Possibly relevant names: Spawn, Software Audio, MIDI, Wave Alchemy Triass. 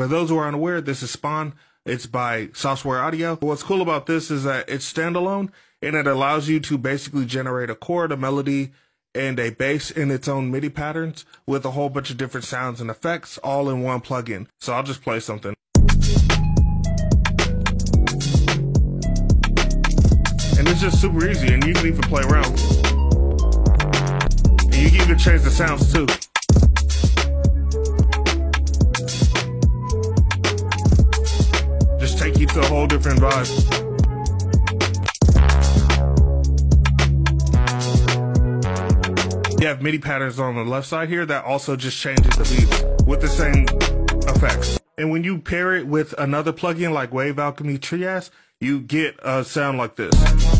For those who are unaware, this is Spawn. It's by Software Audio. What's cool about this is that it's standalone, and it allows you to basically generate a chord, a melody, and a bass in its own MIDI patterns with a whole bunch of different sounds and effects all in one plugin. So I'll just play something. And it's just super easy, and you can even play around. And you can even change the sounds too. Take you to a whole different vibe. You have MIDI patterns on the left side here that also just changes the beats with the same effects. And when you pair it with another plugin like Wave Alchemy Triass, you get a sound like this.